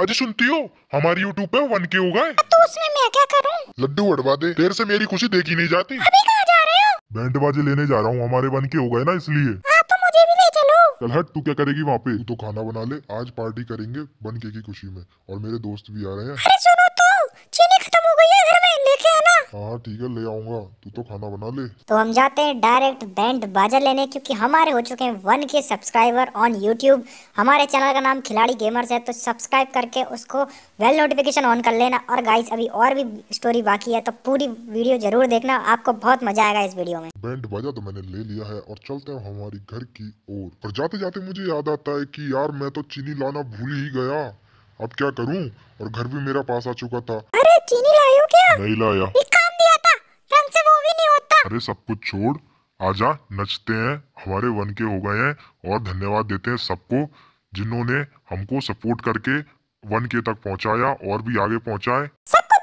अरे सुनती हो, हमारी यूट्यूब पे 1K हो गए तो उसमें मैं क्या करूं? लड्डू उड़वा दे, देर से मेरी खुशी देखी नहीं जाती। अभी कहाँ जा रहे हो? बैंड बाजे लेने जा रहा हूँ, हमारे 1K हो गए ना इसलिए। चल हट, तू क्या करेगी वहाँ पे? तो खाना बना ले, आज पार्टी करेंगे 1K की खुशी में, और मेरे दोस्त भी आ रहे हैं। अरे सुनो तो, चीनी खत्म हो गई है घर में, लेके आना। हाँ ठीक है, ले आऊंगा, तू तो खाना बना ले। तो हम जाते हैं डायरेक्ट बैंड बाजा लेने, क्योंकि हमारे हो चुके हैं 1K सब्सक्राइबर ऑन यूट्यूब। हमारे चैनल का नाम खिलाड़ी गेमर्स है, तो सब्सक्राइब करके उसको बेल नोटिफिकेशन ऑन कर लेना। और गाइस अभी और भी स्टोरी बाकी है, तो पूरी वीडियो जरूर देखना, आपको बहुत मजा आएगा इस वीडियो में। बैंड बाजा तो मैंने ले लिया है और चलते हैं हमारी घर की ओर। पर जाते जाते मुझे याद आता है कि यार मैं तो चीनी लाना भूल ही गया, अब क्या करूं? और घर भी मेरा पास आ चुका था। अरे चीनी लाए हो क्या? नहीं लाया, एक काम दिया था ढंग से, वो भी नहीं होता। अरे सब कुछ छोड़, आजा नचते हैं, हमारे 1K हो गए हैं। और धन्यवाद देते हैं सबको जिन्होंने हमको सपोर्ट करके 1K तक पहुंचाया और भी आगे पहुंचाए।